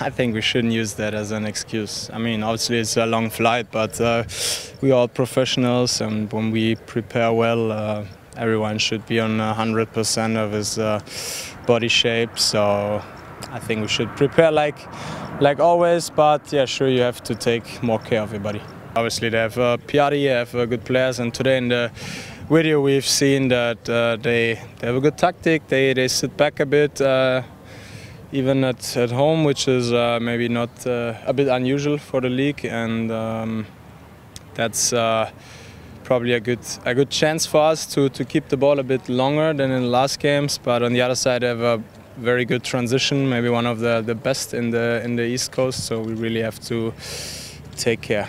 I think we shouldn't use that as an excuse. I mean, obviously it's a long flight, but we are professionals, and when we prepare well, everyone should be on 100% of his body shape. So I think we should prepare like always, but yeah, sure, you have to take more care of your body. Obviously they have Pioli, they have good players, and today in the video we've seen that they have a good tactic. They sit back a bit, even at home, which is maybe not a bit unusual for the league, and that's probably a good chance for us to keep the ball a bit longer than in the last games. But on the other side, I have a very good transition, maybe one of the best in the East Coast. So we really have to take care.